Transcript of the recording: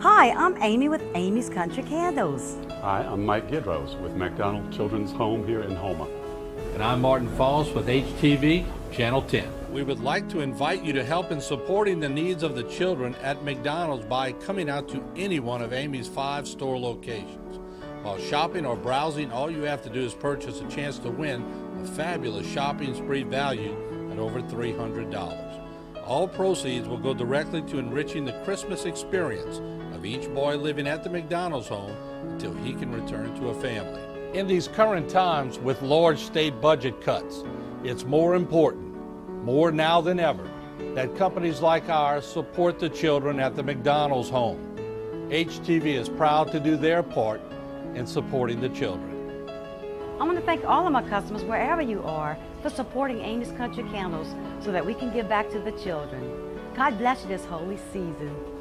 Hi, I'm Amy with Amy's Country Candles. Hi, I'm Mike Gidrose with McDonald's Children's Home here in Houma. And I'm Martin Falls with HTV Channel 10. We would like to invite you to help in supporting the needs of the children at McDonald's by coming out to any one of Amy's 5 store locations. While shopping or browsing, all you have to do is purchase a chance to win a fabulous shopping spree valued at over $300. All proceeds will go directly to enriching the Christmas experience of each boy living at the McDonald's home until he can return to a family. In these current times with large state budget cuts, it's more important, more now than ever, that companies like ours support the children at the McDonald's home. HTV is proud to do their part in supporting the children. I want to thank all of my customers, wherever you are, for supporting Amy's Country Candles so that we can give back to the children. God bless you this holy season.